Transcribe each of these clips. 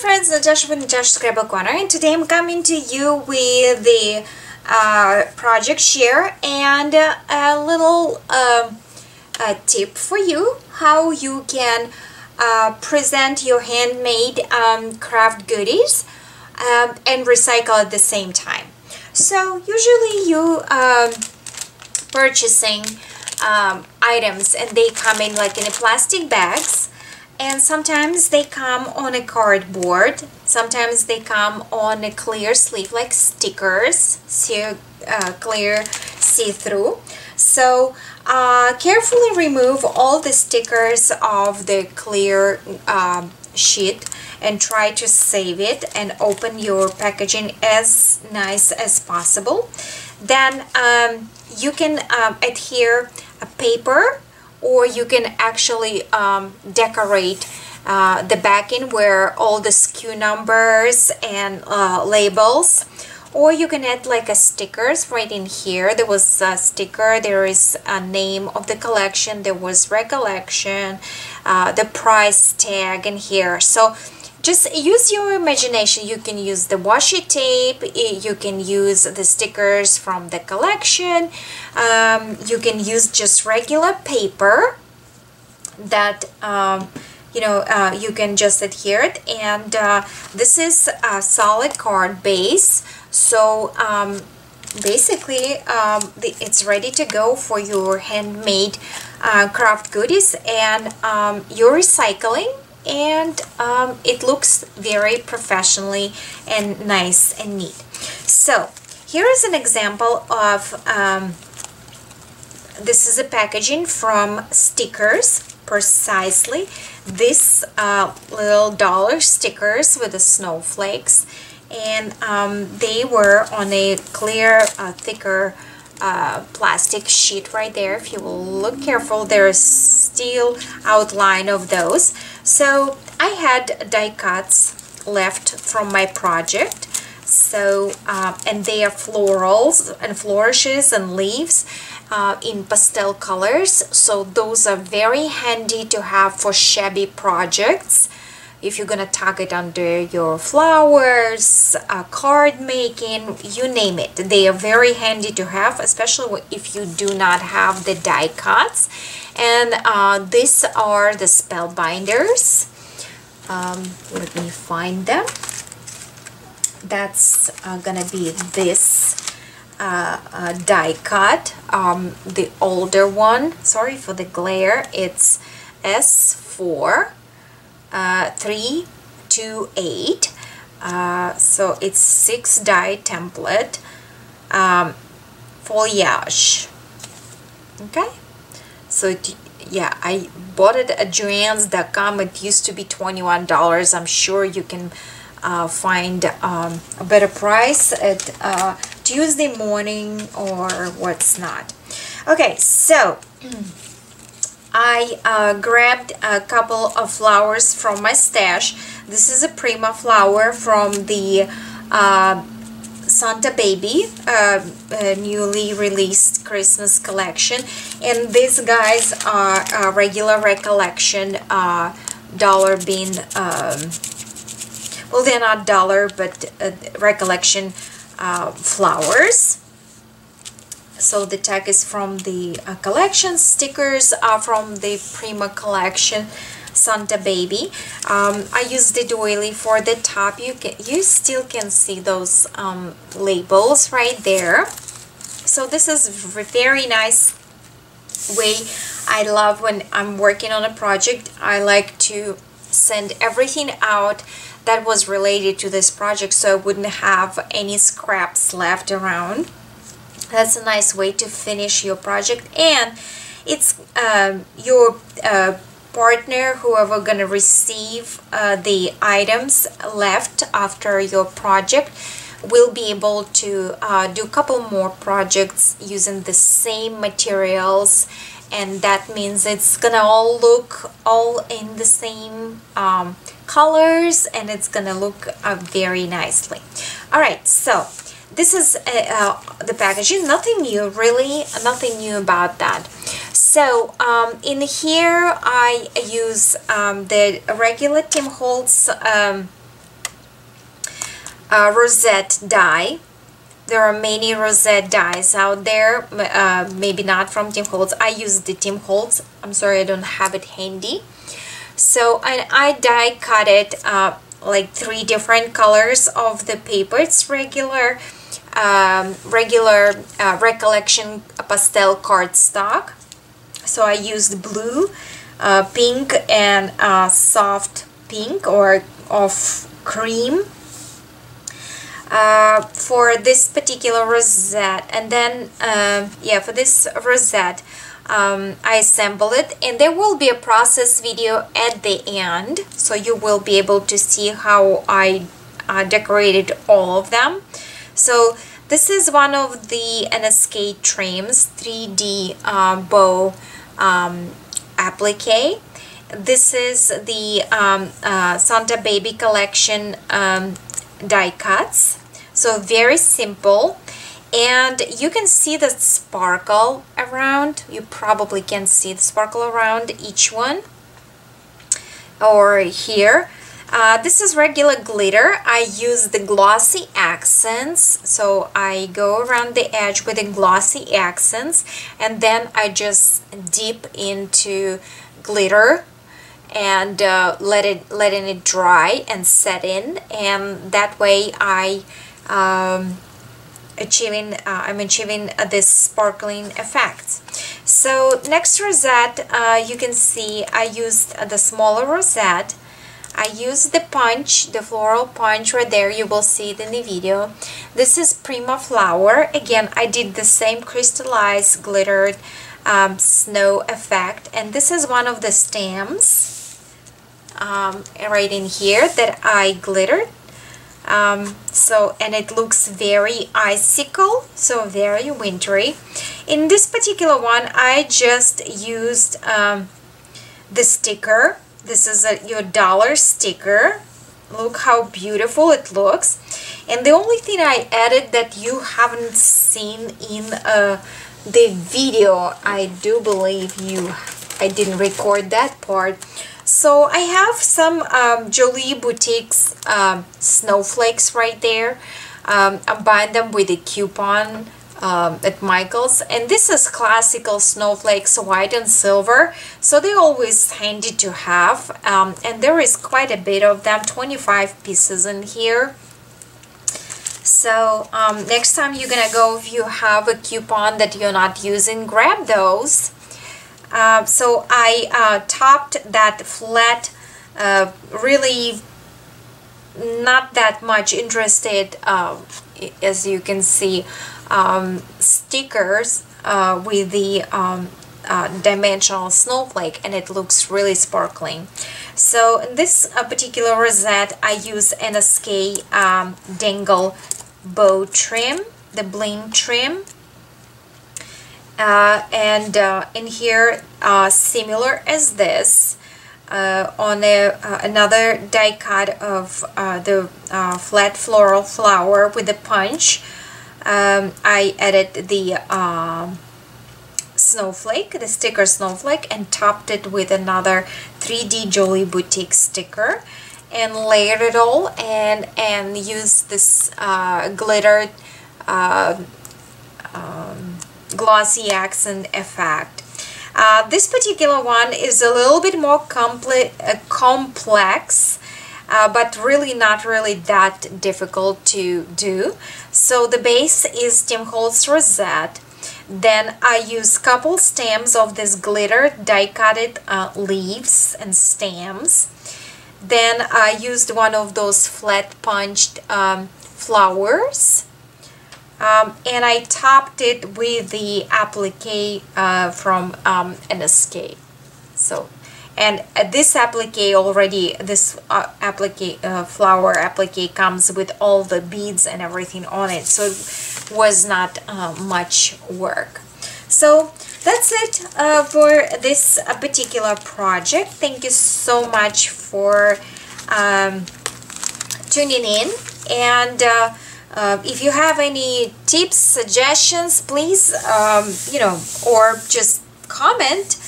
friends, Natasha with Natasha's Scrapbook Corner, and today I'm coming to you with the project share and a little a tip for you how you can present your handmade craft goodies and recycle at the same time. So usually you purchasing items and they come in like in a plastic bags, and sometimes they come on a cardboard, sometimes they come on a clear sleeve like stickers, so clear see-through. So carefully remove all the stickers of the clear sheet and try to save it and open your packaging as nice as possible. Then you can adhere a paper, or you can actually decorate the backing where all the SKU numbers and labels, or you can add like a stickers right in here. There was a sticker, there is a name of the collection, there was Recollection, the price tag in here. So just use your imagination. You can use the washi tape, you can use the stickers from the collection, you can use just regular paper that you know, you can just adhere it, and this is a solid card base, so basically it's ready to go for your handmade craft goodies, and you're recycling, and it looks very professionally and nice and neat. So here is an example of this is a packaging from stickers, precisely this little dollar stickers with the snowflakes, and they were on a clear thicker plastic sheet right there. If you will look careful, there is still outline of those. So I had die cuts left from my project, so and they are florals and flourishes and leaves in pastel colors, so those are very handy to have for shabby projects. If you're gonna tuck it under your flowers, card making, you name it, they are very handy to have, especially if you do not have the die cuts. And these are the spellbinders. Let me find them. That's gonna be this die cut, the older one. Sorry for the glare. It's S4. 328, so it's 6 die template, foliage. Okay, so it, yeah, I bought it at Joanns.com. It used to be $21. I'm sure you can find a better price at Tuesday morning or what's not. Okay, so I grabbed a couple of flowers from my stash. This is a Prima flower from the Santa Baby newly released Christmas collection, and these guys are a regular Recollection dollar bin. Well, they're not dollar, but Recollection flowers. So the tag is from the collection, stickers are from the Prima collection, Santa Baby. I used the doily for the top. You still can see those labels right there. So this is very nice way. I love when I'm working on a project, I like to send everything out that was related to this project, so I wouldn't have any scraps left around. That's a nice way to finish your project, and it's your partner, whoever gonna receive the items left after your project, will be able to do a couple more projects using the same materials, and that means it's gonna all look all in the same colors, and it's gonna look very nicely. All right, so this is the packaging. Nothing new, really, nothing new about that. So in here I use the regular Tim Holtz rosette die. There are many rosette dies out there, maybe not from Tim Holtz. I use the Tim Holtz. I'm sorry, I don't have it handy. So I die cut it like 3 different colors of the paper. It's regular, Recollection pastel cardstock. So I used blue, pink, and soft pink or off cream for this particular rosette. And then yeah, for this rosette I assemble it, and there will be a process video at the end, so you will be able to see how I decorated all of them. So this is one of the NSK trims, 3D bow applique. This is the Santa Baby collection die cuts. So very simple, and you can see the sparkle around. You probably can see the sparkle around each one or here. This is regular glitter. I use the glossy accents, so I go around the edge with the glossy accents, and then I just dip into glitter and letting it dry and set in, and that way I I'm achieving this sparkling effect. So next rosette, you can see I used the smaller rosette. I used the punch, the floral punch right there. You will see it in the video. This is Prima flower. Again, I did the same crystallized glittered snow effect, and this is one of the stems right in here that I glittered. So, and it looks very icicle, so very wintry. In this particular one, I just used the sticker. This is your dollar sticker. Look how beautiful it looks. And the only thing I added that you haven't seen in the video, I do believe I didn't record that part. So I have some Jolie Boutiques snowflakes right there. I'm buying them with a coupon at Michael's, and this is classical snowflakes, white and silver, so they're always handy to have. And there is quite a bit of them, 25 pieces in here. So next time you're gonna go, if you have a coupon that you're not using, grab those. So I topped that flat, really not that much interested, as you can see, stickers with the dimensional snowflake, and it looks really sparkling. So in this particular rosette, I use NSK dangle bow trim, the bling trim. And in here, similar as this, on another die cut of the flat floral flower with the punch, I added the snowflake, the sticker snowflake, and topped it with another 3D Jolie Boutique sticker, and layered it all, and used this glittered glossy accent effect. This particular one is a little bit more complex, but really not really that difficult to do. So the base is Tim Holtz rosette. Then I use couple stems of this glitter die-cutted leaves and stems. Then I used one of those flat punched flowers. And I topped it with the applique from NSK. So, and this applique already, this applique, flower applique, comes with all the beads and everything on it. So it was not much work. So that's it for this particular project. Thank you so much for tuning in, and if you have any tips, suggestions, please, you know, or just comment,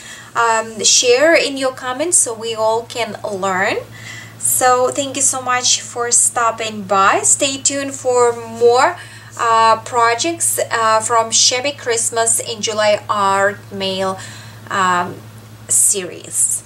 share in your comments so we all can learn. So So thank you so much for stopping by. Stay tuned for more projects from Shabby Christmas in July Art Mail series.